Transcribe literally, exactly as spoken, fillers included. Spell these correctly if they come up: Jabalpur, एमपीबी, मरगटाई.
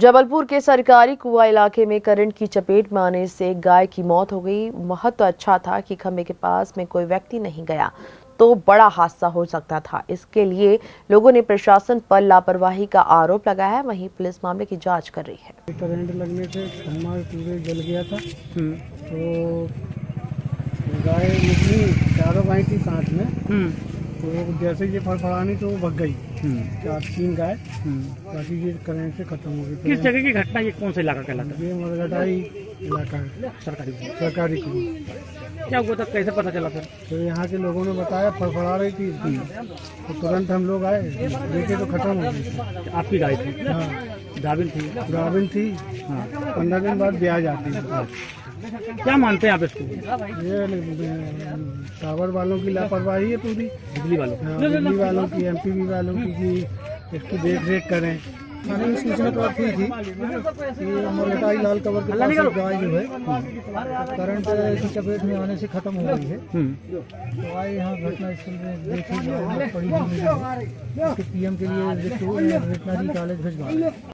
जबलपुर के सरकारी कुआ इलाके में करंट की चपेट में आने से गाय की मौत हो गई। महत्व तो अच्छा था कि खंभे के पास में कोई व्यक्ति नहीं गया, तो बड़ा हादसा हो सकता था। इसके लिए लोगों ने प्रशासन पर लापरवाही का आरोप लगाया है। वहीं पुलिस मामले की जांच कर रही है। करंट लगने से खंभा पूरे जल गया था, तो गाय चारों गाय थी साथ में, तो जैसे ये फड़फड़ानी तो भग गई। चार तीन गाय बाकी ये करंट से खत्म हो गई। किस जगह की घटना, ये कौन सा इलाका कहलाता है? ये मरगटाई इलाका है, सरकारी सरकारी क्या हुआ था, कैसे पता चला था? तो यहाँ के लोगों ने बताया, फड़फड़ा रही थी, तो तुरंत हम लोग आए, देखे तो खत्म हो गई। आपकी गाय थी? हाँ, गाभिन थी। गाभिन थी हाँ, पंद्रह दिन बाद ब्याज आती है। क्या मानते हैं आप इसको? ये टावर वालों की लापरवाही है पूरी, बिजली वालों बिजली वालों की, एमपीबी वालों की कि इसकी देख रेख करें। हमें सूचना प्राप्त हुई थी कि मरगटाई लाल कवर के पास गाय जो है करंट की चपेट में आने से खत्म हो गई है। तो आई यहाँ घटना स्थल में देखी, पी एम के लिए वेटनरी कॉलेज भिजवा